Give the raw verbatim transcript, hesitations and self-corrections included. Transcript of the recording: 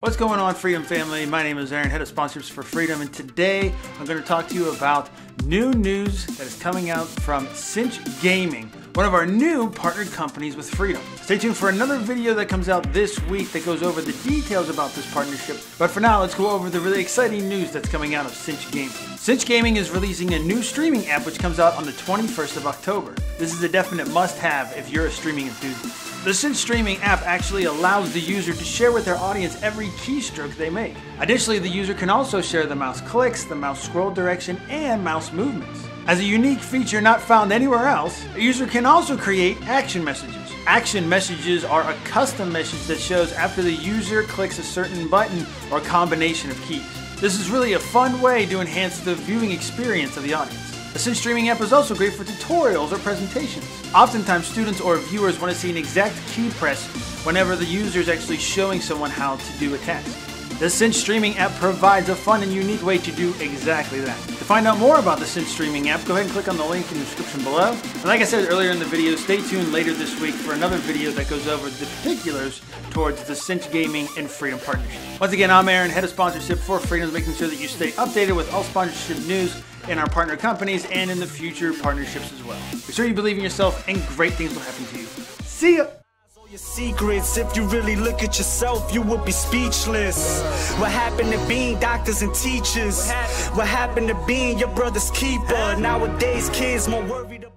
What's going on, Freedom Family? My name is Aaron, head of sponsors for Freedom, and today I'm going to talk to you about new news that is coming out from Cinch Gaming, one of our new partnered companies with Freedom. Stay tuned for another video that comes out this week that goes over the details about this partnership, but for now, let's go over the really exciting news that's coming out of Cinch Gaming. Cinch Gaming is releasing a new streaming app which comes out on the twenty-first of October. This is a definite must-have if you're a streaming enthusiast. The Cinch streaming app actually allows the user to share with their audience every keystroke they make. Additionally, the user can also share the mouse clicks, the mouse scroll direction, and mouse movements. As a unique feature not found anywhere else, a user can also create action messages. Action messages are a custom message that shows after the user clicks a certain button or combination of keys. This is really a fun way to enhance the viewing experience of the audience. The Cinch streaming app is also great for tutorials or presentations. Oftentimes, students or viewers want to see an exact key press whenever the user is actually showing someone how to do a task. The Cinch streaming app provides a fun and unique way to do exactly that. To find out more about the Cinch streaming app, go ahead and click on the link in the description below. And like I said earlier in the video, stay tuned later this week for another video that goes over the particulars towards the Cinch Gaming and Freedom partnership. Once again, I'm Aaron, head of sponsorship for Freedom, making sure that you stay updated with all sponsorship news in our partner companies and in the future partnerships as well. Be sure you believe in yourself and great things will happen to you. See ya! Your secrets, if you really look at yourself, you would be speechless. What happened to being doctors and teachers? What happened to being your brother's keeper? Nowadays kids more worried about